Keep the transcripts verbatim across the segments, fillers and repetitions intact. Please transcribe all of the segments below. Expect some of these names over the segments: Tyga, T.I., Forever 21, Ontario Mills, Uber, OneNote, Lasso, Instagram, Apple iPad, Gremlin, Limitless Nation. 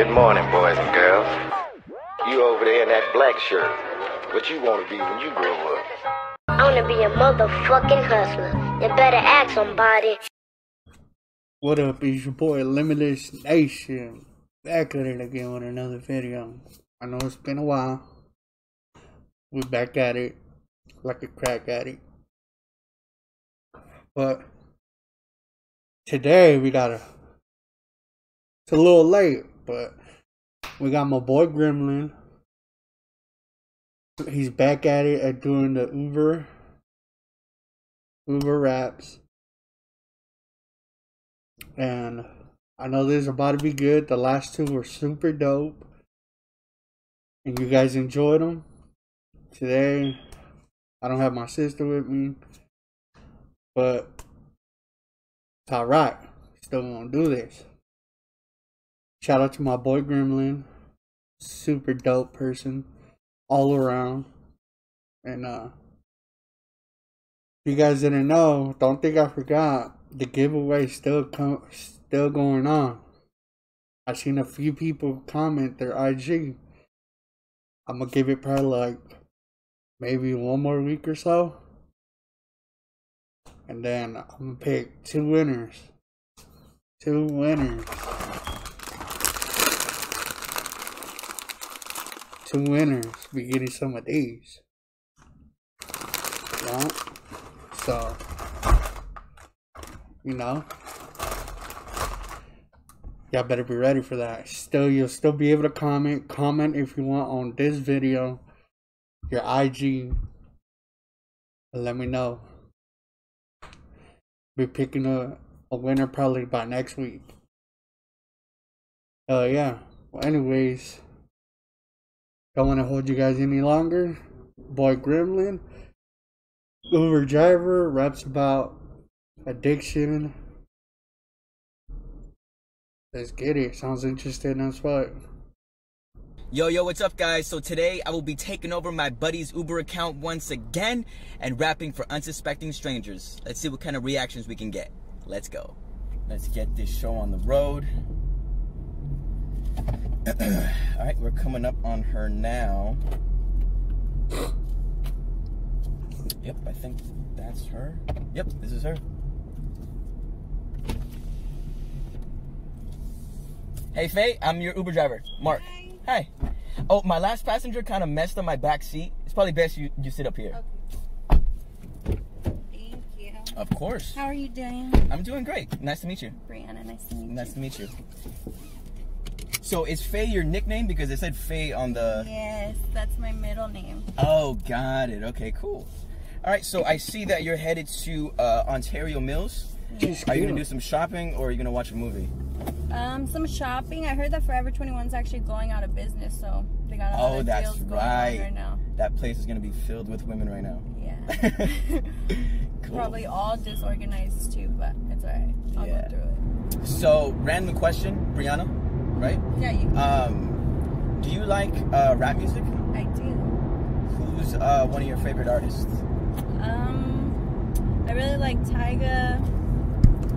Good morning, boys and girls. You over there in that black shirt. What you want to be when you grow up? I want to be a motherfucking hustler. You better ask somebody. What up, it's your boy Limitless Nation. Back at it again with another video. I know it's been a while. We're back at it. Like a crack addict. But today we got a... It's a little late, but we got my boy Gremlin. He's back at it at doing the Uber. Uber raps. And I know these are about to be good. The last two were super dope. And you guys enjoyed them. Today, I don't have my sister with me. But it's alright. Still gonna do this. Shout out to my boy Gremlin. Super dope person. All around. And uh if you guys didn't know, don't think I forgot, the giveaway still com still going on. I seen a few people comment their I G. I'm gonna give it probably like maybe one more week or so, and then I'm gonna pick two winners. Two winners. Two winners be getting some of these. Yeah. So, you know, y'all better be ready for that. Still, you'll still be able to comment. Comment if you want on this video, your I G. Let me know. Be picking a, a winner probably by next week. Oh, uh, yeah. Well, anyways. Don't want to hold you guys any longer. Boy Gremlin, Uber driver, raps about addiction. Let's get it. Sounds interesting. That's what. Yo, yo, what's up, guys? So today I will be taking over my buddy's Uber account once again and rapping for unsuspecting strangers. Let's see what kind of reactions we can get. Let's go. Let's get this show on the road. Alright, we're coming up on her now. Yep, I think that's her. Yep, this is her. Hey, Faye, I'm your Uber driver, Mark. Hi. Hi. Oh, my last passenger kind of messed up my back seat. It's probably best you, you sit up here. Okay. Thank you. Of course. How are you doing? I'm doing great. Nice to meet you. Brianna, nice to meet you. Nice to meet you. So is Faye your nickname? Because it said Faye on the... Yes, that's my middle name. Oh, got it. Okay, cool. All right, so I see that you're headed to uh, Ontario Mills. Yes. Are you going to do some shopping or are you going to watch a movie? Um, some shopping. I heard that Forever twenty-one is actually going out of business, so they got a lot of deals going on right now. That place is going to be filled with women right now. Yeah. Cool. Probably all disorganized too, but it's all right. I'll yeah. go through it. So, random question, Brianna. Right? Yeah, you can. Um, do you like uh, rap music? I do. Who's uh, one of your favorite artists? Um, I really like Tyga.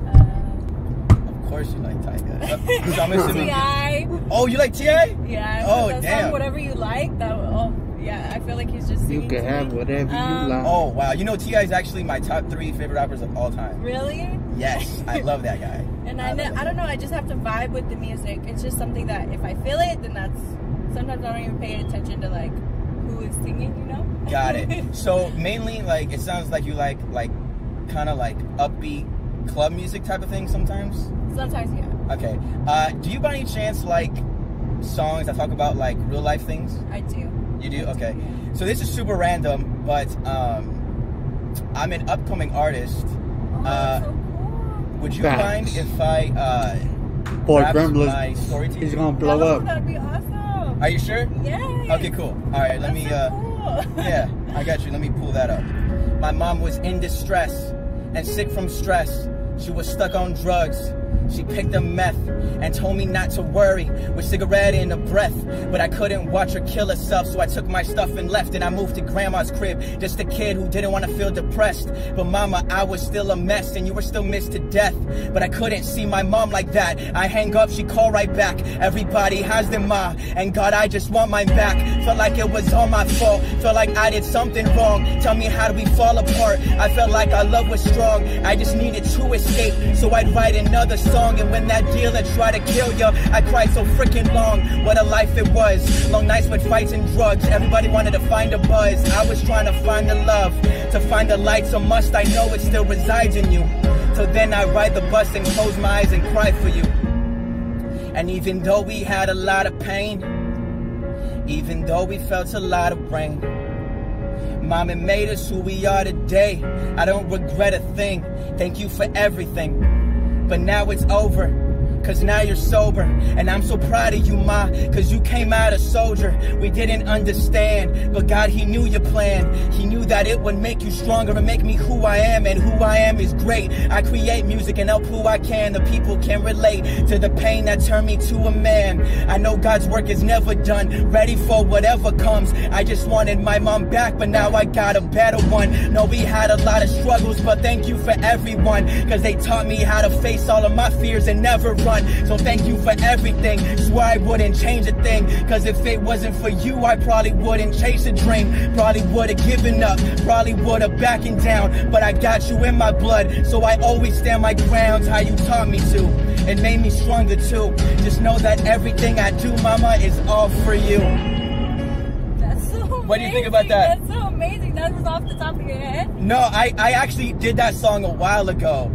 Uh, of course you like Tyga. I'm assuming... T I Oh, you like T I? Yeah. Oh, so damn. Song, whatever you like. That. Oh, yeah. I feel like he's just singing. You can have me. Whatever um, you like. Oh, wow. You know, T I is actually my top three favorite rappers of all time. Really? Yes. I love that guy. And I, I, know, I don't know, I just have to vibe with the music. It's just something that if I feel it, then that's... Sometimes I don't even pay attention to, like, who is singing, you know? Got it. So, mainly, like, it sounds like you like, like, kind of, like, upbeat club music type of thing sometimes? Sometimes, yeah. Okay. Uh, do you by any chance like songs that talk about, like, real life things? I do. You do? Okay. Yeah. So, this is super random, but um, I'm an upcoming artist. Oh, uh, so Would you Facts. mind if I uh, Boy, my story to you? He's gonna blow oh, up. That'd be awesome. Are you sure? Yeah. Okay, cool. All right, let That's me. So uh, cool. Yeah, I got you. Let me pull that up. My mom was in distress and sick from stress. She was stuck on drugs. She picked up meth and told me not to worry, with cigarette in her breath. But I couldn't watch her kill herself, so I took my stuff and left. And I moved to grandma's crib, just a kid who didn't want to feel depressed. But mama, I was still a mess, and you were still missed to death. But I couldn't see my mom like that. I hang up, she called right back. Everybody has their ma, and God, I just want mine back. Felt like it was all my fault, felt like I did something wrong. Tell me, how do we fall apart? I felt like our love was strong, I just needed to escape. So I'd write another song, and when that dealer tried to kill ya, I cried so freaking long. What a life it was, long nights with fights and drugs. Everybody wanted to find a buzz, I was trying to find the love, to find the light. So must I know it still resides in you? Till then I ride the bus and close my eyes and cry for you. And even though we had a lot of pain, even though we felt a lot of rain, Mama made us who we are today. I don't regret a thing, thank you for everything. But now it's over, cause now you're sober. And I'm so proud of you, Ma, cause you came out a soldier. We didn't understand, but God, He knew your plan. He knew that it would make you stronger and make me who I am, and who I am is great. I create music and help who I can. The people can relate to the pain that turned me to a man. I know God's work is never done, ready for whatever comes. I just wanted my mom back, but now I got a better one. No, we had a lot of struggles, but thank you for everyone, cause they taught me how to face all of my fears and never run. So thank you for everything, swear I wouldn't change a thing. Cause if it wasn't for you, I probably wouldn't chase a dream. Probably would've given up, probably would've backing down. But I got you in my blood, so I always stand my ground. How you taught me to, it made me stronger too. Just know that everything I do, Mama, is all for you. That's so amazing. What do you think about that? That's so amazing, that was off the top of your head? No, I, I actually did that song a while ago.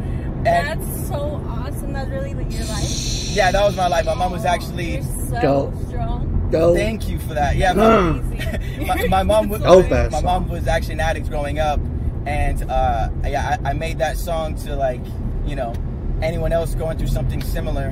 And that's so awesome. That's really like your life. Yeah, that was my life. My mom was actually You're so go. strong. Go. Thank you for that. Yeah, my, my, my mom was so my, my mom was actually an addict growing up, and uh, yeah, I, I made that song to, like, you know, anyone else going through something similar,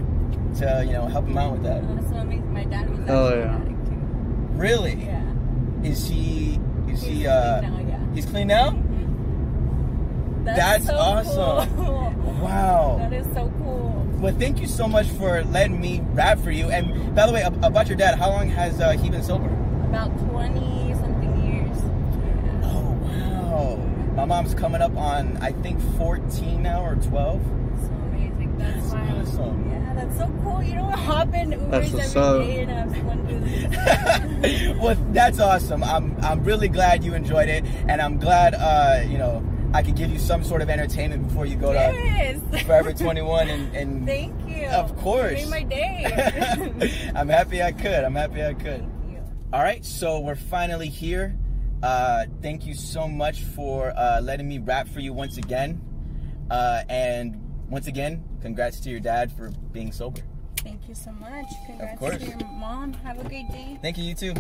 to, you know, help them out with that. That's so amazing. My dad was actually oh, yeah. an addict too. Really? Yeah. Is he? Is he's he? Uh, clean now, yeah. He's clean now. Mm-hmm. That's, That's so awesome. Cool. Wow. That is so cool. Well, thank you so much for letting me rap for you. And by the way, about your dad, how long has uh, he been sober? About twenty something years. Yeah. Oh, wow. My mom's coming up on, I think, fourteen now, or twelve. So amazing. That's, that's wild. Awesome. Yeah, that's so cool. You don't hop in Ubers every so. day and have someone do this. Well, that's awesome. I'm, I'm really glad you enjoyed it. And I'm glad, uh, you know, I could give you some sort of entertainment before you go yes. to Forever twenty-one. And, and thank you. Of course. You made my day. I'm happy I could. I'm happy I could. Thank you. All right, so we're finally here. Uh, thank you so much for uh, letting me rap for you once again. Uh, and once again, congrats to your dad for being sober. Thank you so much. Congrats of course. to your mom. Have a great day. Thank you. You too.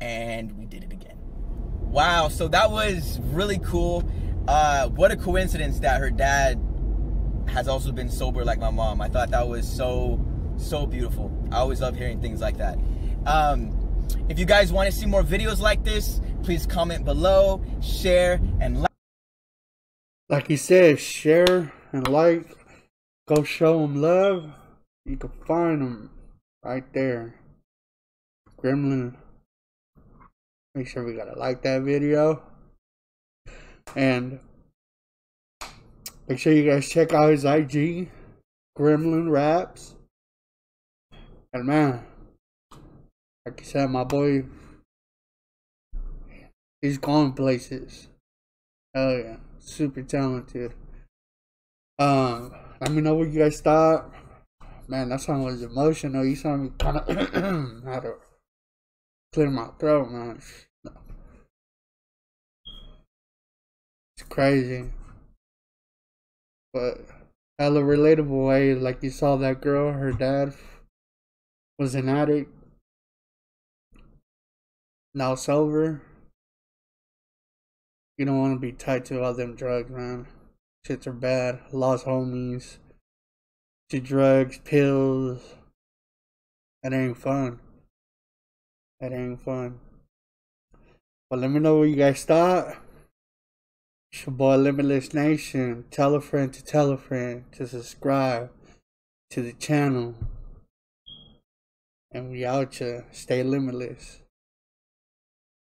And we did it again. Wow, so that was really cool. Uh, what a coincidence that her dad has also been sober like my mom. I thought that was so, so beautiful. I always love hearing things like that. Um, if you guys want to see more videos like this, please comment below, share, and like. Like he said, share and like. Go show him love. You can find him right there. Gremlin. Make sure we gotta like that video, and make sure you guys check out his I G, Gremlin Raps. And man, like you said, my boy, he's going places. Hell yeah, super talented. Um, let me know what you guys thought. Man, that song was emotional. You saw me kind of had a clear my throat, man. No. It's crazy. But hella relatable way, like you saw that girl, her dad was an addict. Now sober. You don't want to be tied to all them drugs, man. Shits are bad. Lost homies to drugs, pills. That ain't fun. That ain't fun. But let me know what you guys thought. It's your boy Limitless Nation. Tell a friend to tell a friend to subscribe to the channel. And we out ya. Stay limitless.